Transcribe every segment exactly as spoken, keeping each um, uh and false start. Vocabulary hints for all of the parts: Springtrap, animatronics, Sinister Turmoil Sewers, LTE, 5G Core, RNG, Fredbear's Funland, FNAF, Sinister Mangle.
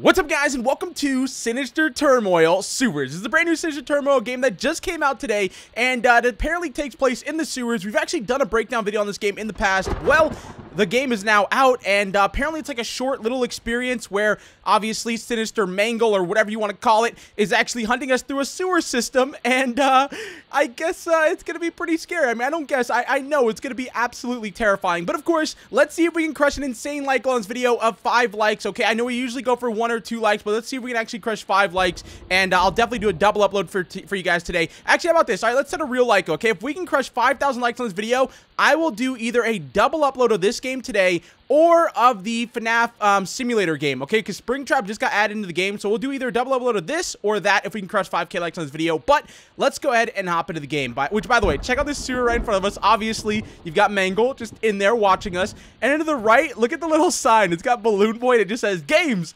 What's up guys, and welcome to Sinister Turmoil Sewers. This is the brand new Sinister Turmoil game that just came out today, and uh, it apparently takes place in the sewers. We've actually done a breakdown video on this game in the past. Well, the game is now out, and uh, apparently it's like a short little experience where obviously Sinister Mangle, or whatever you want to call it, is actually hunting us through a sewer system, and uh, I guess uh, it's going to be pretty scary. I mean, I don't guess. I, I know it's going to be absolutely terrifying, but of course, let's see if we can crush an insane like on this video of five likes, okay? I know we usually go for one. one or two likes, but let's see if we can actually crush five likes, and uh, I'll definitely do a double upload for t for you guys today. Actually, how about this? All right, let's set a real like, okay? If we can crush five thousand likes on this video, I will do either a double upload of this game today or of the FNAF um, simulator game, okay? Because Springtrap just got added into the game, so we'll do either a double upload of this or that if we can crush five K likes on this video. But let's go ahead and hop into the game, by which, by the way, check out this sewer right in front of us. Obviously, you've got Mangle just in there watching us, and into the right, look at the little sign. It's got Balloon Boy, and it just says, games!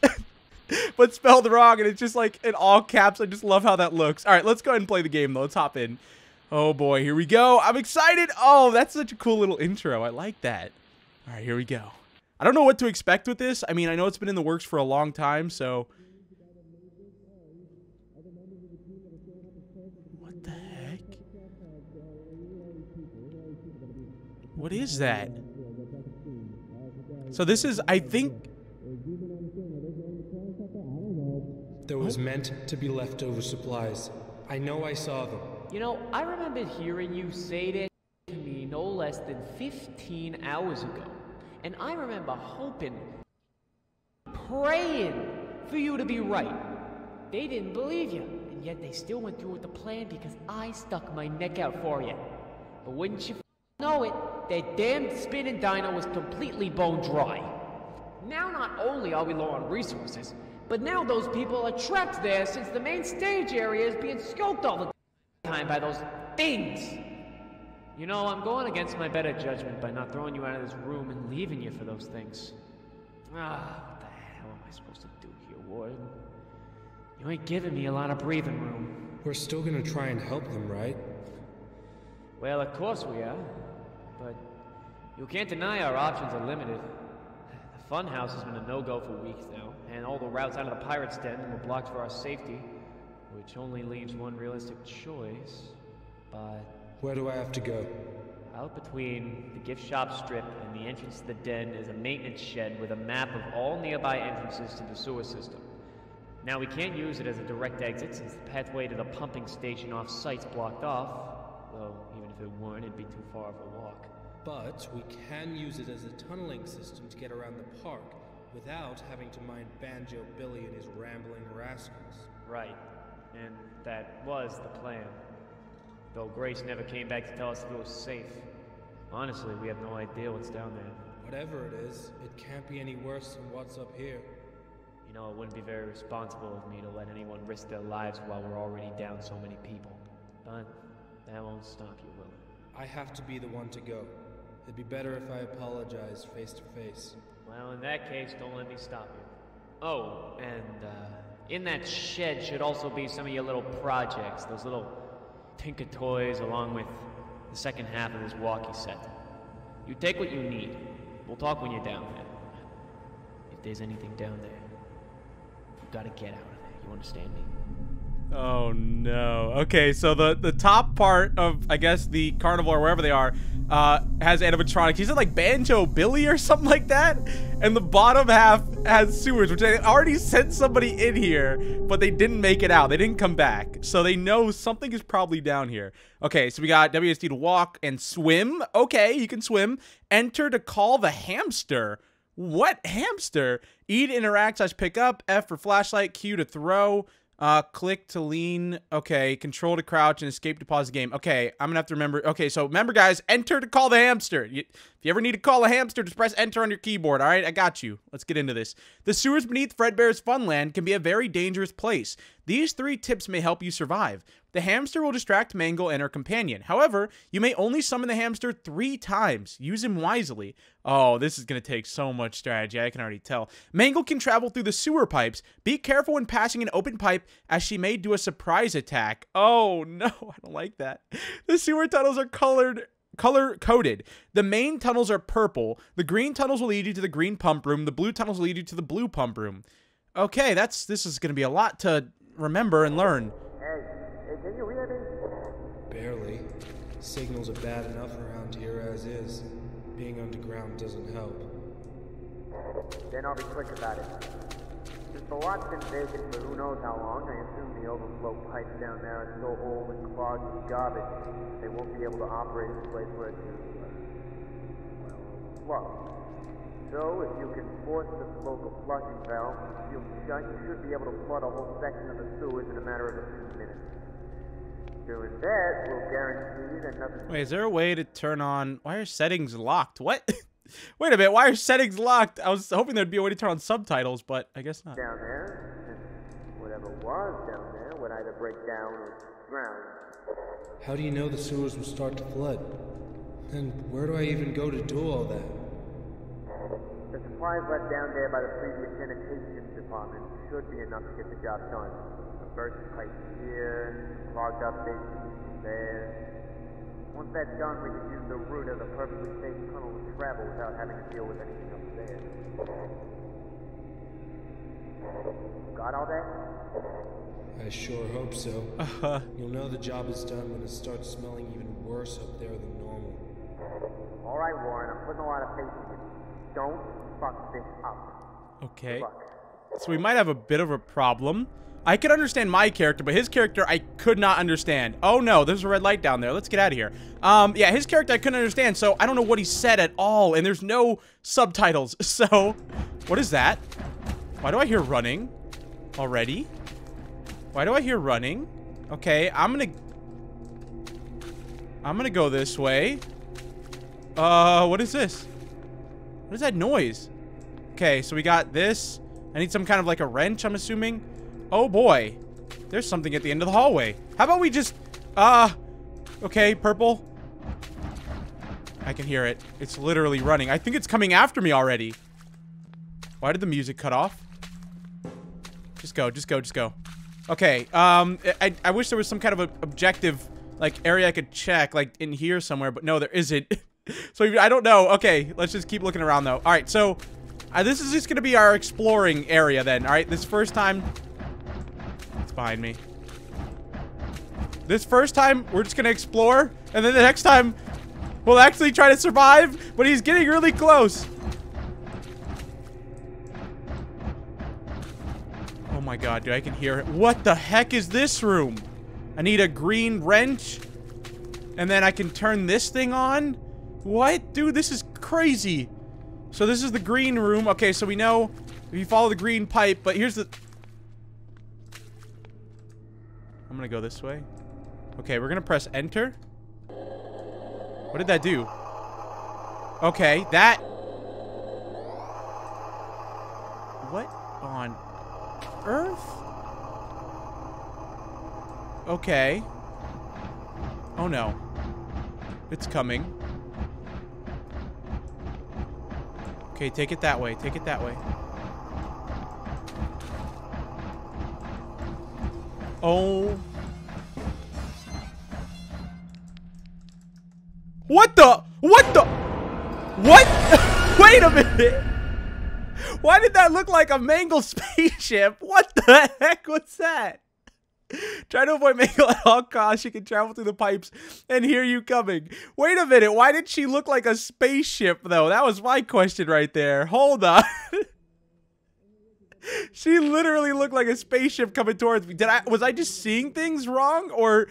But spelled wrong, and it's just like in all caps. I just love how that looks. All right, let's go ahead and play the game though. Let's hop in. Oh boy, here we go. I'm excited. Oh, that's such a cool little intro. I like that. All right, here we go. I don't know what to expect with this. I mean, I know it's been in the works for a long time, so what the heck? What is that? So this is, I think, there was meant to be leftover supplies. I know I saw them. You know, I remember hearing you say that to me no less than fifteen hours ago. And I remember hoping, praying for you to be right. They didn't believe you, and yet they still went through with the plan because I stuck my neck out for you. But wouldn't you know it, that damn spinning dino was completely bone dry. Now not only are we low on resources, but now those people are trapped there since the main stage area is being scoped all the time by those things. You know, I'm going against my better judgment by not throwing you out of this room and leaving you for those things. Ah, what the hell am I supposed to do here, Warden? You ain't giving me a lot of breathing room. We're still gonna try and help them, right? Well, of course we are. But you can't deny our options are limited. The funhouse has been a no-go for weeks now, and all the routes out of the pirate's den were blocked for our safety, which only leaves one realistic choice, but... Where do I have to go? Out between the gift shop strip and the entrance to the den is a maintenance shed with a map of all nearby entrances to the sewer system. Now, we can't use it as a direct exit since the pathway to the pumping station off-site's blocked off, though even if it weren't, it'd be too far of a walk. But we can use it as a tunneling system to get around the park, without having to mind Banjo Billy and his rambling rascals. Right. And that was the plan. Though Grace never came back to tell us if it was safe. Honestly, we have no idea what's down there. Whatever it is, it can't be any worse than what's up here. You know, it wouldn't be very responsible of me to let anyone risk their lives while we're already down so many people. But that won't stop you, will it? I have to be the one to go. It'd be better if I apologized face to face. Well, in that case, don't let me stop you. Oh, and, uh, in that shed should also be some of your little projects, those little Tinker Toys, along with the second half of this walkie set. You take what you need. We'll talk when you're down there. If there's anything down there, you gotta get out of there. You understand me? Oh, no. Okay, so the, the top part of, I guess, the carnival or wherever they are, uh, has animatronics. He said, like, Banjo Billy or something like that? And the bottom half has sewers, which they already sent somebody in here, but they didn't make it out. They didn't come back. So they know something is probably down here. Okay, so we got W S D to walk and swim. Okay, you can swim. Enter to call the hamster. What hamster? E to interact slash pick up. F for flashlight. Q to throw. Uh, click to lean, okay, control to crouch, and escape to pause the game. Okay, I'm gonna have to remember, okay, so remember guys, enter to call the hamster. You, if you ever need to call a hamster, just press enter on your keyboard, all right? I got you. Let's get into this. The sewers beneath Fredbear's Funland can be a very dangerous place. These three tips may help you survive. The hamster will distract Mangle and her companion. However, you may only summon the hamster three times. Use him wisely. Oh, this is going to take so much strategy. I can already tell. Mangle can travel through the sewer pipes. Be careful when passing an open pipe, as she may do a surprise attack. Oh, no. I don't like that. The sewer tunnels are colored... color-coded. The main tunnels are purple. The green tunnels will lead you to the green pump room. The blue tunnels will lead you to the blue pump room. Okay, that's this is gonna be a lot to remember and learn. Hey, hey, can you hear me? Barely. Signals are bad enough around here as is. Being underground doesn't help. Then I'll be quick about it. Since the lot's been vacant for who knows how long, I assume the overflow pipes down there are so old and clogged with garbage, they won't be able to operate in a place where it's uh, well, flow. So, if you can force the local flushing valve, you should be able to flood a whole section of the sewers in a matter of a few minutes. Doing that will guarantee that nothing... Wait, is there a way to turn on... Why are settings locked? What? Wait a minute, why are settings locked? I was hoping there'd be a way to turn on subtitles, but I guess not. Down there, whatever was down there would either break down or drown. How do you know the sewers will start to flood? And where do I even go to do all that? The supplies left down there by the previous sanitation department should be enough to get the job done. A burst pipe here, clogged up basins there. Once that's done, we can use the route of the perfectly safe tunnel to travel without having to deal with anything upstairs. Got all that? I sure hope so. Uh-huh. You'll know the job is done when it starts smelling even worse up there than normal. Alright, Warren, I'm putting a lot of faith in you. Don't fuck this up. Okay. So we might have a bit of a problem. I could understand my character, but his character I could not understand. Oh no, there's a red light down there. Let's get out of here. Um, yeah, his character I couldn't understand, so I don't know what he said at all, and there's no subtitles. So, what is that? Why do I hear running already? Why do I hear running? Okay, I'm gonna... I'm gonna go this way. Uh, what is this? What is that noise? Okay, so we got this. I need some kind of like a wrench, I'm assuming. Oh boy. There's something at the end of the hallway. How about we just... Uh... Okay, purple. I can hear it. It's literally running. I think it's coming after me already. Why did the music cut off? Just go, just go, just go. Okay, um... I, I wish there was some kind of a objective, like, area I could check, like, in here somewhere, but no, there isn't. So, I don't know. Okay, let's just keep looking around, though. All right, so uh, this is just going to be our exploring area, then. All right, this first time... It's behind me. This first time, we're just going to explore, and then the next time, we'll actually try to survive, but he's getting really close. Oh, my God, dude, I can hear it. What the heck is this room? I need a green wrench, and then I can turn this thing on. What? Dude, this is crazy. So this is the green room. Okay, so we know if you follow the green pipe, but here's the... I'm gonna go this way. Okay, we're gonna press enter. What did that do? Okay, that... What on earth? Okay. Oh no. It's coming. Okay, take it that way. Take it that way. Oh. What the? What the? What? Wait a minute. Why did that look like a Mangle spaceship? What the heck was that? Try to avoid Mangle at all costs. She can travel through the pipes and hear you coming. Wait a minute. Why did she look like a spaceship, though? That was my question right there. Hold on. She literally looked like a spaceship coming towards me. Did I? Was I just seeing things wrong? Or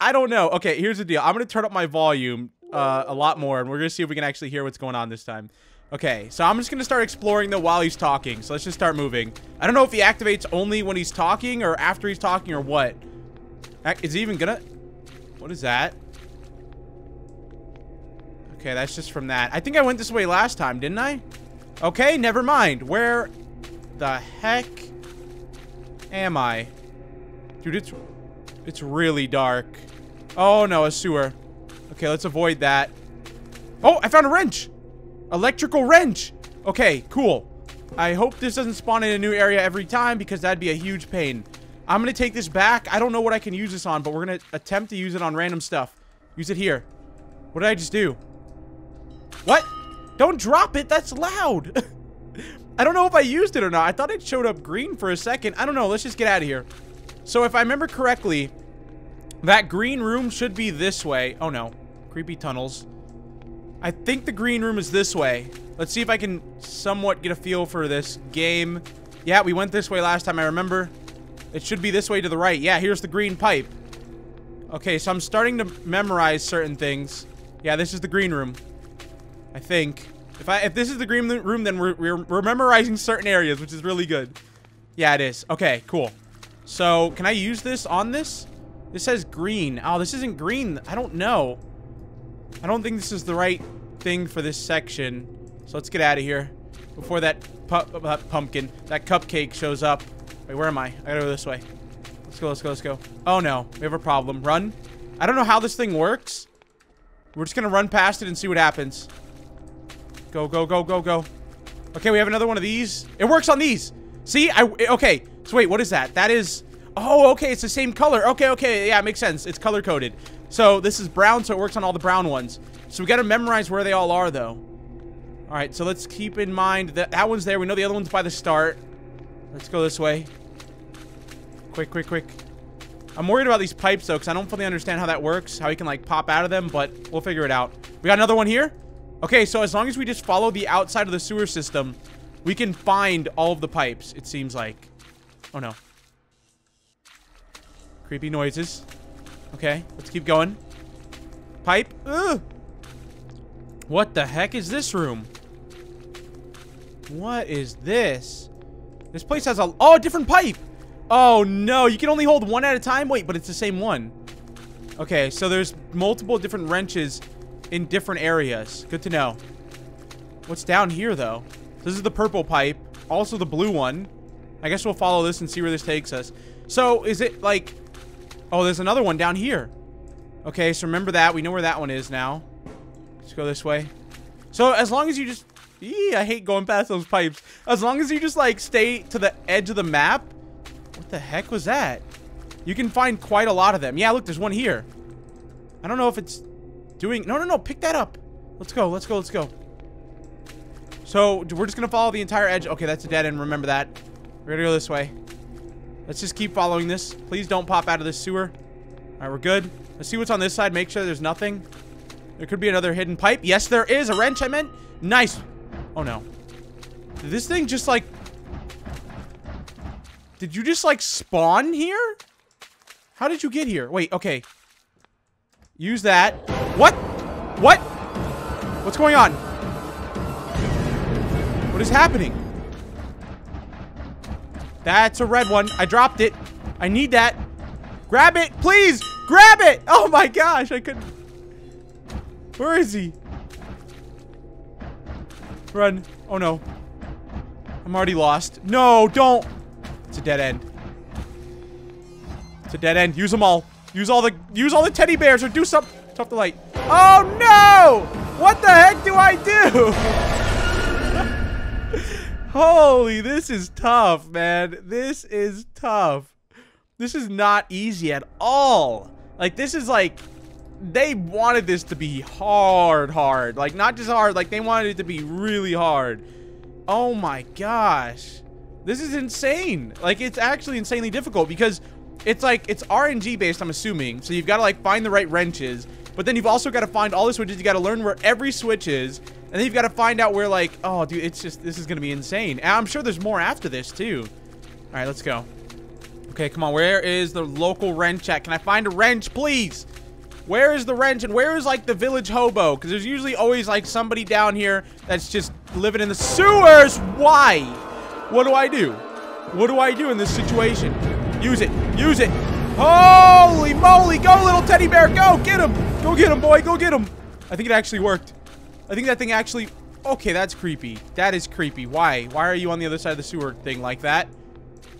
I don't know. Okay, here's the deal. I'm going to turn up my volume uh, a lot more, and we're going to see if we can actually hear what's going on this time. Okay, so I'm just going to start exploring, though, while he's talking. So let's just start moving. I don't know if he activates only when he's talking or after he's talking or what. Is he even going to... What is that? Okay, that's just from that. I think I went this way last time, didn't I? Okay, never mind. Where the heck am I? Dude, it's, it's really dark. Oh, no, a sewer. Okay, let's avoid that. Oh, I found a wrench! Electrical wrench. Okay, cool. I hope this doesn't spawn in a new area every time, because that'd be a huge pain. I'm gonna take this back. I don't know what I can use this on, but we're gonna attempt to use it on random stuff. Use it here. What did I just do? What? Don't drop it. That's loud. I don't know if I used it or not. I thought it showed up green for a second. I don't know. Let's just get out of here. So if I remember correctly, that green room should be this way. Oh, no. Creepy tunnels. I think the green room is this way. Let's see if I can somewhat get a feel for this game. Yeah, we went this way last time, I remember. It should be this way to the right. Yeah, here's the green pipe. Okay, so I'm starting to memorize certain things. Yeah, this is the green room, I think. If I if this is the green room, then we're, we're, we're memorizing certain areas, which is really good. Yeah, it is. Okay, cool. So, can I use this on this? This says green. Oh, this isn't green. I don't know. I don't think this is the right thing for this section. So, let's get out of here before that pu uh, pumpkin, that cupcake shows up. Wait, where am I? I gotta go this way. Let's go, let's go, let's go. Oh, no. We have a problem. Run. I don't know how this thing works. We're just gonna run past it and see what happens. Go, go, go, go, go. Okay, we have another one of these. It works on these. See? I Okay. So, wait. What is that? That is... Oh, okay. It's the same color. Okay, okay. Yeah, it makes sense. It's color-coded. So, this is brown, so it works on all the brown ones. So, we gotta memorize where they all are, though. Alright, so let's keep in mind that that one's there. We know the other one's by the start. Let's go this way. Quick, quick, quick. I'm worried about these pipes, though, because I don't fully understand how that works. How you can, like, pop out of them, but we'll figure it out. We got another one here? Okay, so as long as we just follow the outside of the sewer system, we can find all of the pipes, it seems like. Oh, no. Creepy noises. Okay, let's keep going. Pipe. Ugh. What the heck is this room? What is this? This place has a... Oh, a different pipe! Oh, no. You can only hold one at a time? Wait, but it's the same one. Okay, so there's multiple different wrenches in different areas. Good to know. What's down here, though? This is the purple pipe. Also the blue one. I guess we'll follow this and see where this takes us. So, is it like... Oh, there's another one down here. Okay, so remember that. We know where that one is now. Let's go this way. So, as long as you just... Eee, I hate going past those pipes. As long as you just, like, stay to the edge of the map... What the heck was that? You can find quite a lot of them. Yeah, look, there's one here. I don't know if it's... Doing... No, no, no. Pick that up. Let's go. Let's go. Let's go. So, we're just going to follow the entire edge. Okay, that's a dead end. Remember that. We're going to go this way. Let's just keep following this. Please don't pop out of this sewer. All right, we're good. Let's see what's on this side. Make sure there's nothing. There could be another hidden pipe. Yes, there is. A wrench, I meant. Nice. Oh, no. Did this thing just, like... Did you just, like, spawn here? How did you get here? Wait, okay. Use that. What? What? What's going on? What is happening? That's a red one. I dropped it. I need that. Grab it, please. Grab it. Oh my gosh, I couldn't. Where is he? Run. Oh no. I'm already lost. No, don't. It's a dead end. It's a dead end. Use them all. Use all the use all the teddy bears or do something. Off the light. Oh no! What the heck do I do? Holy, this is tough, man. This is tough. This is not easy at all. Like, this is like, they wanted this to be hard, hard. Like, not just hard, like they wanted it to be really hard. Oh my gosh. This is insane. Like, it's actually insanely difficult because it's like, it's R N G based, I'm assuming. So you've got to like find the right wrenches. But then you've also got to find all the switches. You got to learn where every switch is. And then you've got to find out where, like... Oh, dude, it's just... This is going to be insane. And I'm sure there's more after this, too. All right, let's go. Okay, come on. Where is the local wrench at? Can I find a wrench, please? Where is the wrench? And where is, like, the village hobo? Because there's usually always, like, somebody down here that's just living in the sewers. Why? What do I do? What do I do in this situation? Use it. Use it. Holy moly. Go, little teddy bear. Go. Get him. Go get him, boy. Go get him. I think it actually worked. I think that thing actually... Okay, that's creepy. That is creepy. Why? Why are you on the other side of the sewer thing like that?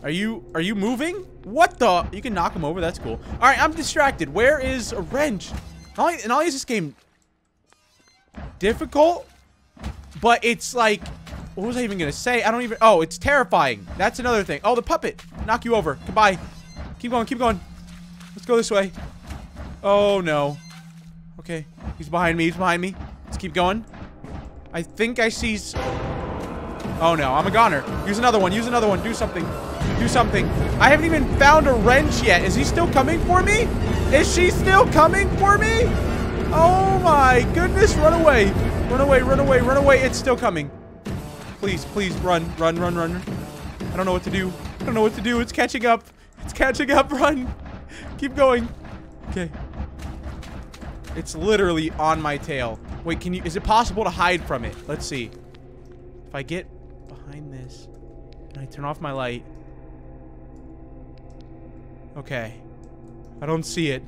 Are you... Are you moving? What the... You can knock him over. That's cool. All right, I'm distracted. Where is a wrench? Not only is this game difficult, but it's like... What was I even going to say? I don't even... Oh, it's terrifying. That's another thing. Oh, the puppet. Knock you over. Goodbye. Keep going. Keep going. Let's go this way. Oh, no. Okay, he's behind me, he's behind me. Let's keep going. I think I see... Oh no, I'm a goner. Use another one, use another one. Do something. Do something. I haven't even found a wrench yet. Is he still coming for me? Is she still coming for me? Oh my goodness, run away. Run away, run away, run away. It's still coming. Please, please, run, run, run, run. I don't know what to do. I don't know what to do. It's catching up. It's catching up. Run. Keep going. Okay. It's literally on my tail. Wait, can you... Is it possible to hide from it? Let's see. If I get behind this and I turn off my light... Okay. I don't see it.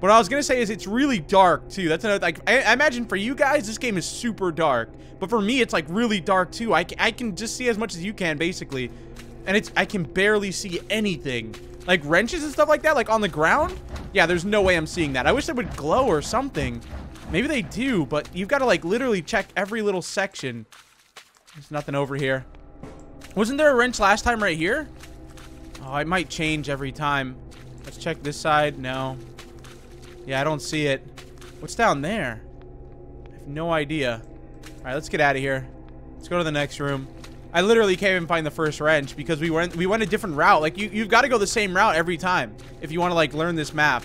What I was going to say is it's really dark, too. That's another... Like, I, I imagine for you guys, this game is super dark. But for me, it's, like, really dark, too. I, I can just see as much as you can, basically. And it's... I can barely see anything. Like, wrenches and stuff like that? Like, on the ground? Yeah, there's no way I'm seeing that. I wish they would glow or something. Maybe they do, but you've got to, like, literally check every little section. There's nothing over here. Wasn't there a wrench last time right here? Oh, it might change every time. Let's check this side. No. Yeah, I don't see it. What's down there? I have no idea. All right, let's get out of here. Let's go to the next room. I literally can't even find the first wrench because we went we went a different route. Like, you, you've got to go the same route every time if you want to, like, learn this map.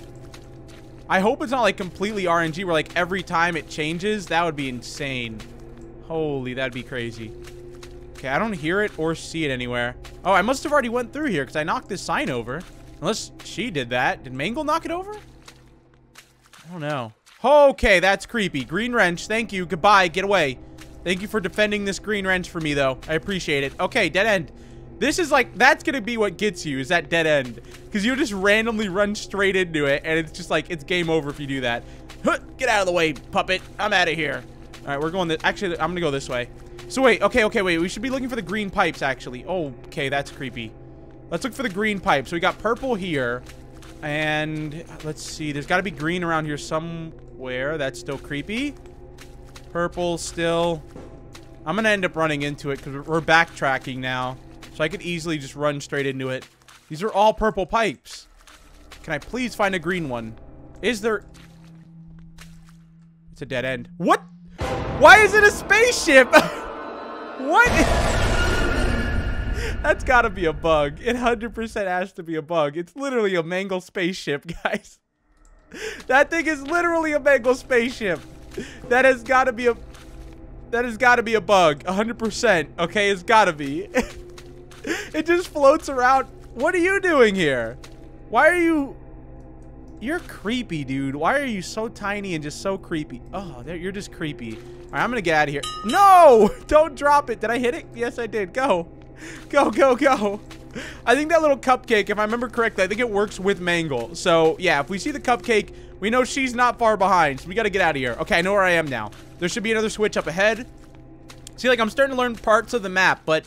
I hope it's not, like, completely R N G where, like, every time it changes. That would be insane. Holy, that'd be crazy. Okay, I don't hear it or see it anywhere. Oh, I must have already went through here because I knocked this sign over. Unless she did that. Did Mangle knock it over? I don't know. Okay, that's creepy. Green wrench. Thank you. Goodbye. Get away. Thank you for defending this green wrench for me, though. I appreciate it. Okay, dead end. This is like, that's going to be what gets you, is that dead end. Because you just randomly run straight into it, and it's just like, it's game over if you do that. Get out of the way, puppet. I'm out of here. All right, we're going this, actually, I'm going to go this way. So wait, okay, okay, wait. We should be looking for the green pipes, actually. Oh, okay, that's creepy. Let's look for the green pipe. So we got purple here. And let's see. There's got to be green around here somewhere. That's still creepy. Purple still. I'm going to end up running into it because we're backtracking now. So I could easily just run straight into it. These are all purple pipes. Can I please find a green one? Is there... It's a dead end. What? Why is it a spaceship? What? That's got to be a bug. It one hundred percent has to be a bug. It's literally a Mangle spaceship, guys. That thing is literally a Mangle spaceship. That has got to be a... That has got to be a bug. one hundred percent. Okay, it's got to be. It just floats around. What are you doing here? Why are you... You're creepy, dude. Why are you so tiny and just so creepy? Oh, you're just creepy. All right, I'm going to get out of here. No! Don't drop it. Did I hit it? Yes, I did. Go. Go, go, go. I think that little cupcake, if I remember correctly, I think it works with Mangle. So, yeah, if we see the cupcake, we know she's not far behind. So we got to get out of here. Okay, I know where I am now. There should be another switch up ahead. See, like, I'm starting to learn parts of the map, but...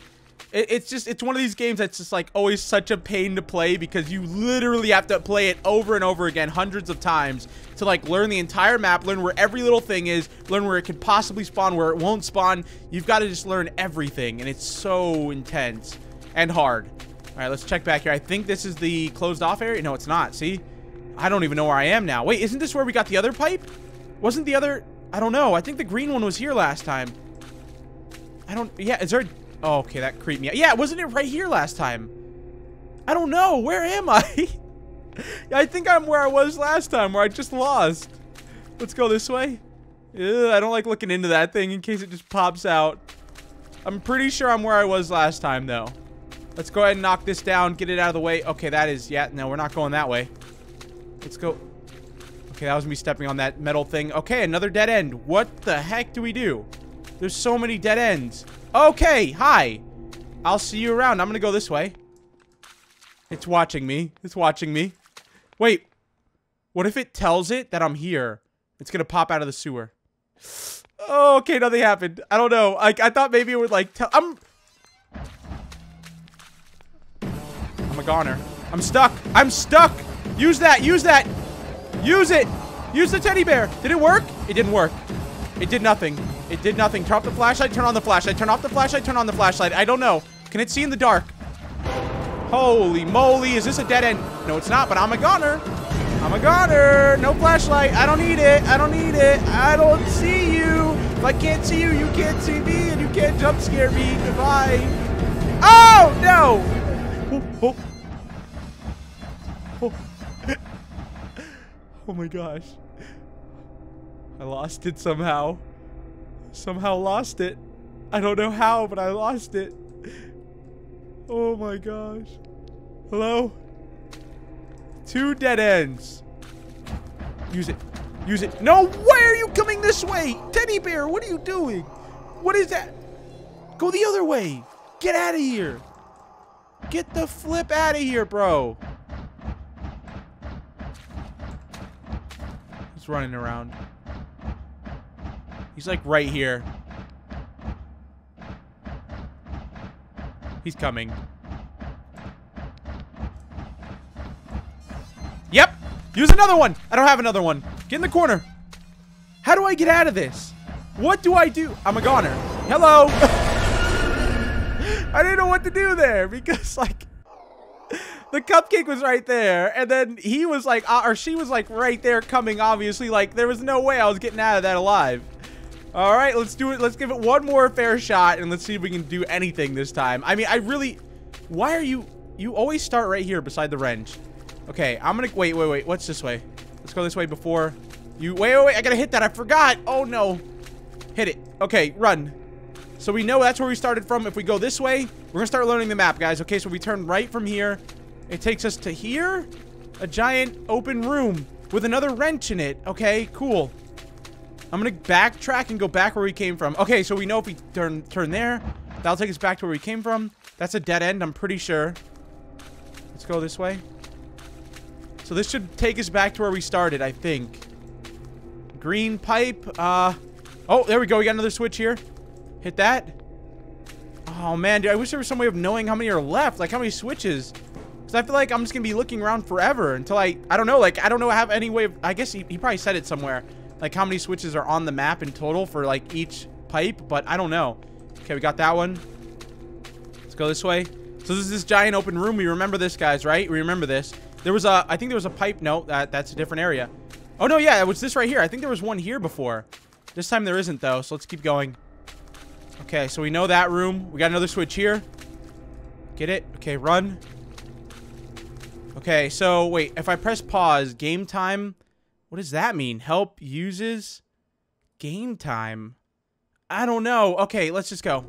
It's just, it's one of these games that's just like always such a pain to play because you literally have to play it over and over again hundreds of times to like learn the entire map, learn where every little thing is, learn where it could possibly spawn, where it won't spawn. You've got to just learn everything and it's so intense and hard. All right, let's check back here. I think this is the closed off area. No, it's not. See, I don't even know where I am now. Wait, isn't this where we got the other pipe? Wasn't the other, I don't know. I think the green one was here last time. I don't, yeah, is there a... Oh, okay, that creeped me out. Yeah, wasn't it right here last time? I don't know. Where am I? I think I'm where I was last time, where I just lost. Let's go this way. Ew, I don't like looking into that thing in case it just pops out. I'm pretty sure I'm where I was last time, though. Let's go ahead and knock this down, get it out of the way. Okay, that is... Yeah, no, we're not going that way. Let's go... Okay, that was me stepping on that metal thing. Okay, another dead end. What the heck do we do? There's so many dead ends. Okay, hi. I'll see you around. I'm gonna go this way. It's watching me. It's watching me. Wait. What if it tells it that I'm here? It's gonna pop out of the sewer. Oh, okay, nothing happened. I don't know. I, I thought maybe it would like tell... I'm... I'm a goner. I'm stuck. I'm stuck. Use that. Use that. Use it. Use the teddy bear. Did it work? It didn't work. It did nothing. It did nothing. Turn off the flashlight. Turn on the flashlight. Turn off the flashlight. Turn on the flashlight. I don't know. Can it see in the dark? Holy moly. Is this a dead end? No, it's not, but I'm a goner. I'm a goner. No flashlight. I don't need it. I don't need it. I don't see you. If I can't see you, you can't see me, and you can't jump scare me. Goodbye. Oh, no! Oh, oh. Oh. Oh my gosh. I lost it somehow. Somehow lost it. I don't know how, but I lost it. Oh my gosh. Hello? Two dead ends. Use it. Use it. No, why are you coming this way? Teddy bear, what are you doing? What is that? Go the other way. Get out of here. Get the flip out of here, bro. He's running around. He's like right here. He's coming. Yep. Use another one. I don't have another one. Get in the corner. How do I get out of this? What do I do? I'm a goner. Hello. I didn't know what to do there because, like, the cupcake was right there. And then he was like, uh, or she was like right there coming, obviously. Like, there was no way I was getting out of that alive. All right, let's do it. Let's give it one more fair shot, and let's see if we can do anything this time. I mean, I really... Why are you... You always start right here beside the wrench. Okay, I'm gonna... Wait, wait, wait. What's this way? Let's go this way before you... Wait, wait, wait. I gotta hit that. I forgot. Oh, no. Hit it. Okay, run. So we know that's where we started from. If we go this way, we're gonna start learning the map, guys. Okay, so we turn right from here. It takes us to here. A giant open room with another wrench in it. Okay, cool. I'm gonna backtrack and go back where we came from. Okay, so we know if we turn turn there, that'll take us back to where we came from. That's a dead end, I'm pretty sure. Let's go this way. So this should take us back to where we started, I think. Green pipe. Uh, oh, there we go. We got another switch here. Hit that. Oh, man, dude. I wish there was some way of knowing how many are left. Like, how many switches. Because I feel like I'm just going to be looking around forever until I... I don't know. Like, I don't know I have any way of... I guess he, he probably said it somewhere. Like, how many switches are on the map in total for, like, each pipe, but I don't know. Okay, we got that one. Let's go this way. So this is this giant open room. We remember this, guys, right? We remember this. There was a... I think there was a pipe. No, that, that's a different area. Oh, no, yeah. It was this right here. I think there was one here before. This time there isn't, though, so let's keep going. Okay, so we know that room. We got another switch here. Get it? Okay, run. Okay, so, wait. If I press pause, game time... What does that mean? Help uses game time. I don't know. Okay, let's just go.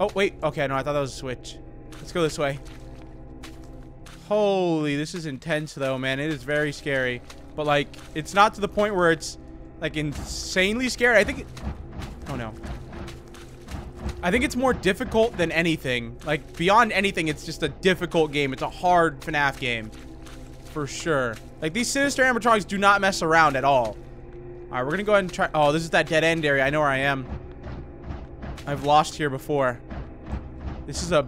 Oh, wait. Okay, no, I thought that was a switch. Let's go this way. Holy, this is intense, though, man. It is very scary. But, like, it's not to the point where it's, like, insanely scary. I think it... Oh, no. I think it's more difficult than anything. Like, beyond anything, it's just a difficult game. It's a hard FNAF game. For sure. Like, these sinister animatronics do not mess around at all. All right, we're gonna go ahead and try... Oh, this is that dead end area. I know where I am. I've lost here before. This is a...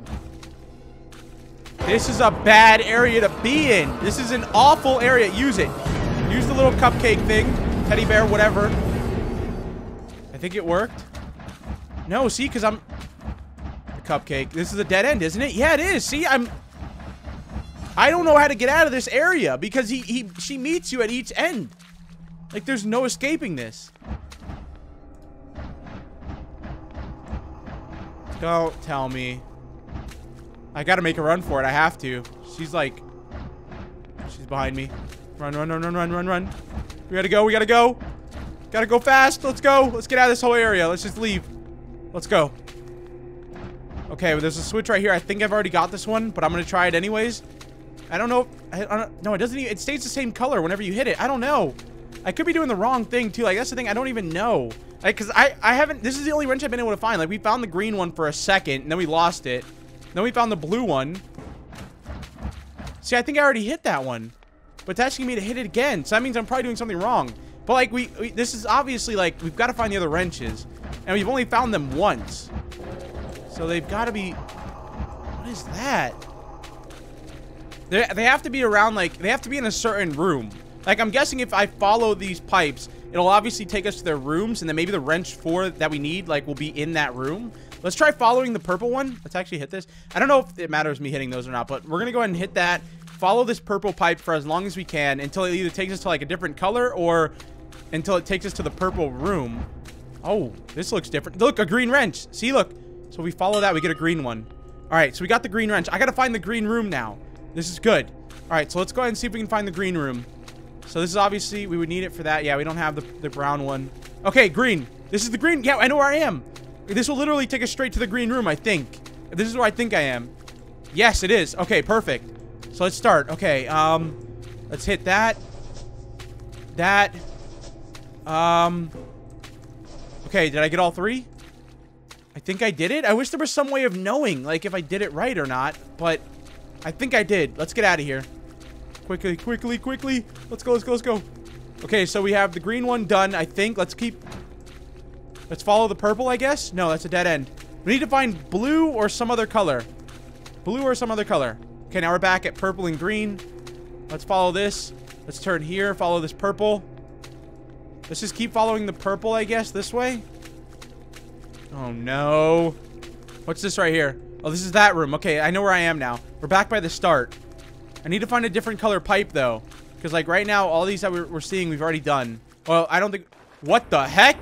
This is a bad area to be in. This is an awful area. Use it. Use the little cupcake thing. Teddy bear, whatever. I think it worked. No, see, because I'm... The cupcake. This is a dead end, isn't it? Yeah, it is. See, I'm... I don't know how to get out of this area because he, he she meets you at each end. Like, there's no escaping this. Don't tell me. I gotta make a run for it. I have to. She's like... She's behind me. Run, run, run, run, run, run, run. We gotta go. We gotta go. Gotta go fast. Let's go. Let's get out of this whole area. Let's just leave. Let's go. Okay, well, there's a switch right here. I think I've already got this one, but I'm gonna try it anyways. I don't know. I, I don't, no, it doesn't even, it stays the same color whenever you hit it. I don't know. I could be doing the wrong thing too. Like, that's the thing. I don't even know. Like, cause I, I haven't, this is the only wrench I've been able to find. Like, we found the green one for a second and then we lost it. Then we found the blue one. See, I think I already hit that one, but it's asking me to hit it again. So that means I'm probably doing something wrong. But like we, we this is obviously like, we've got to find the other wrenches and we've only found them once. So they've got to be, what is that? They, they have to be around, like, they have to be in a certain room. Like, I'm guessing if I follow these pipes, it'll obviously take us to their rooms, and then maybe the wrench four that we need, like, will be in that room. Let's try following the purple one. Let's actually hit this. I don't know if it matters me hitting those or not, but we're going to go ahead and hit that. Follow this purple pipe for as long as we can until it either takes us to, like, a different color or until it takes us to the purple room. Oh, this looks different. Look, a green wrench. See, look. So we follow that. We get a green one. All right, so we got the green wrench. I got to find the green room now. This is good. All right, so let's go ahead and see if we can find the green room. So this is obviously, we would need it for that. Yeah, we don't have the, the brown one. Okay, green. This is the green. Yeah, I know where I am. This will literally take us straight to the green room, I think. This is where I think I am. Yes, it is. Okay, perfect. So let's start. Okay, um, let's hit that. That. Um. Okay, did I get all three? I think I did it. I wish there was some way of knowing, like, if I did it right or not. But I think I did. Let's get out of here. Quickly, quickly, quickly. Let's go, let's go, let's go. Okay, so we have the green one done, I think. Let's keep... Let's follow the purple, I guess. No, that's a dead end. We need to find blue or some other color. Blue or some other color. Okay, now we're back at purple and green. Let's follow this. Let's turn here. Follow this purple. Let's just keep following the purple, I guess, this way. Oh, no. What's this right here? Oh, this is that room. Okay, I know where I am now. We're back by the start. I need to find a different color pipe, though. Because, like, right now, all these that we're seeing, we've already done. Well, I don't think... What the heck?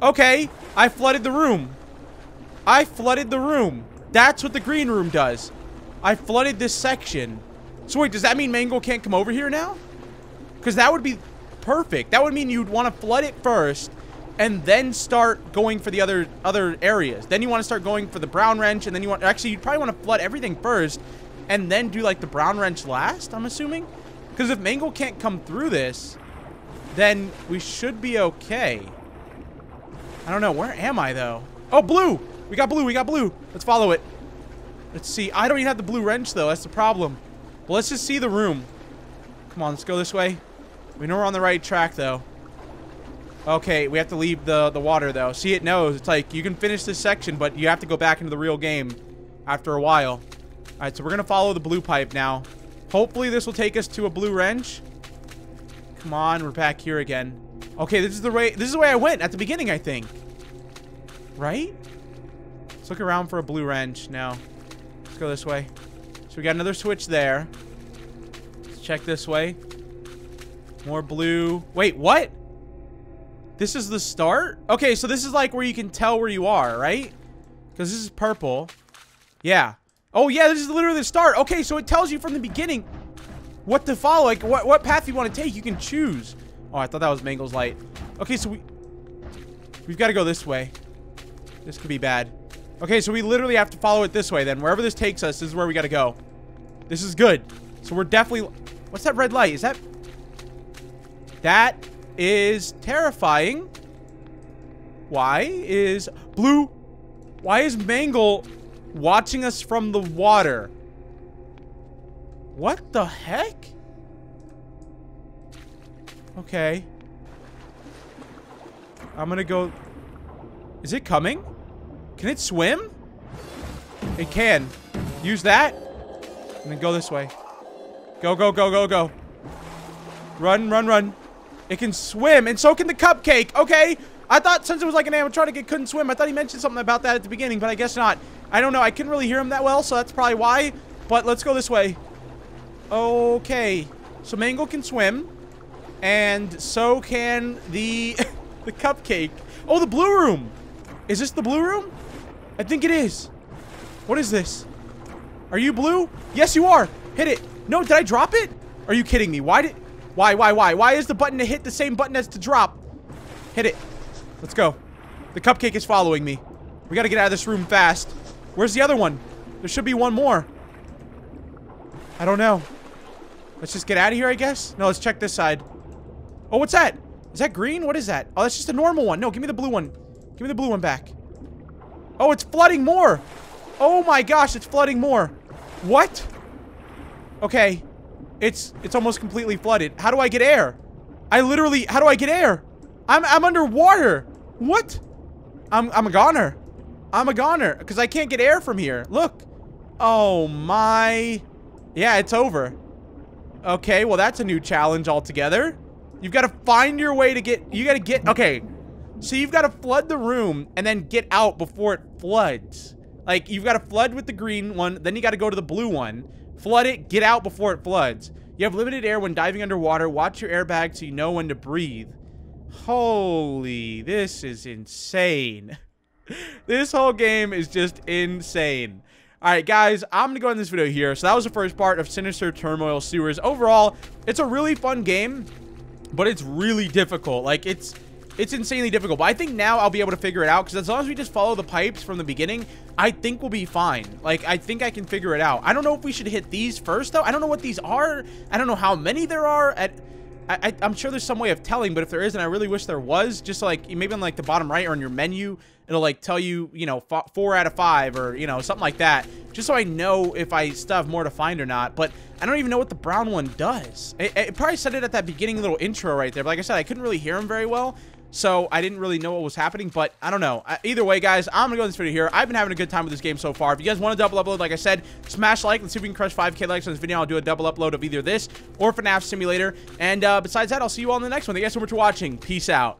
Okay, I flooded the room. I flooded the room. That's what the green room does. I flooded this section. So, wait, does that mean Mangle can't come over here now? Because that would be perfect. That would mean you'd want to flood it first and then start going for the other other areas. Then you want to start going for the brown wrench, and then you want... Actually, you'd probably want to flood everything first and then do, like, the brown wrench last, I'm assuming. Because if Mangle can't come through this, then we should be okay. I don't know. Where am I, though? Oh, blue! We got blue. We got blue. Let's follow it. Let's see. I don't even have the blue wrench, though. That's the problem. Well, let's just see the room. Come on. Let's go this way. We know we're on the right track, though. Okay, we have to leave the, the water, though. See, it knows. It's like, you can finish this section, but you have to go back into the real game after a while. All right, so we're going to follow the blue pipe now. Hopefully, this will take us to a blue wrench. Come on, we're back here again. Okay, this is the way, this is the way I went at the beginning, I think. Right? Let's look around for a blue wrench now. Let's go this way. So we got another switch there. Let's check this way. More blue. Wait, what? This is the start? Okay, so this is like where you can tell where you are, right? Because this is purple. Yeah. Oh, yeah, this is literally the start. Okay, so it tells you from the beginning what to follow. Like, what, what path you want to take. You can choose. Oh, I thought that was Mangle's light. Okay, so we... We've got to go this way. This could be bad. Okay, so we literally have to follow it this way, then. Wherever this takes us, this is where we got to go. This is good. So we're definitely... What's that red light? Is that... That... is terrifying. Why is blue? Why is Mangle watching us from the water? What the heck? Okay. I'm gonna go. Is it coming? Can it swim? It can. Use that. And then go this way. Go, go, go, go, go. Run, run, run. It can swim, and so can the cupcake. Okay, I thought since it was like an animatronic, it couldn't swim. I thought he mentioned something about that at the beginning, but I guess not. I don't know. I couldn't really hear him that well, so that's probably why. But let's go this way. Okay, so Mangle can swim, and so can the the cupcake. Oh, the blue room. Is this the blue room? I think it is. What is this? Are you blue? Yes, you are. Hit it. No, did I drop it? Are you kidding me? Why did... Why, why, why? Why is the button to hit the same button as to drop? Hit it. Let's go. The cupcake is following me. We gotta get out of this room fast. Where's the other one? There should be one more. I don't know. Let's just get out of here, I guess? No, let's check this side. Oh, what's that? Is that green? What is that? Oh, that's just a normal one. No, give me the blue one. Give me the blue one back. Oh, it's flooding more. Oh my gosh, it's flooding more. What? Okay. It's it's almost completely flooded. How do I get air? I literally... How do I get air? I'm, I'm underwater. What? I'm, I'm a goner. I'm a goner. Because I can't get air from here. Look. Oh, my. Yeah, it's over. Okay, well, that's a new challenge altogether. You've got to find your way to get... You got to get... Okay. So, you've got to flood the room and then get out before it floods. Like, you've got to flood with the green one. Then you got to go to the blue one. Flood it, get out before it floods. You have limited air when diving underwater. Watch your airbag so you know when to breathe. Holy, this is insane. This whole game is just insane. All right, guys, I'm going to go on this video here. So that was the first part of Sinister Turmoil Sewers. Overall, it's a really fun game, but it's really difficult. Like, it's it's insanely difficult. But I think now I'll be able to figure it out, because as long as we just follow the pipes from the beginning, I think we'll be fine. Like, I think I can figure it out. I don't know if we should hit these first, though. I don't know what these are. I don't know how many there are. At, I, I, I'm sure there's some way of telling, but if there isn't, I really wish there was. Just, like, maybe on, like, the bottom right or on your menu, it'll, like, tell you, you know, four out of five or, you know, something like that. Just so I know if I still have more to find or not. But I don't even know what the brown one does. It, it probably said it at that beginning little intro right there. But like I said, I couldn't really hear him very well, so I didn't really know what was happening. But I don't know. Either way, guys, I'm going to go in this video here. I've been having a good time with this game so far. If you guys want to double upload, like I said, smash like. Let's see if we can crush five K likes on this video. I'll do a double upload of either this or FNAF Simulator. And uh, besides that, I'll see you all in the next one. Thank you guys so much for watching. Peace out.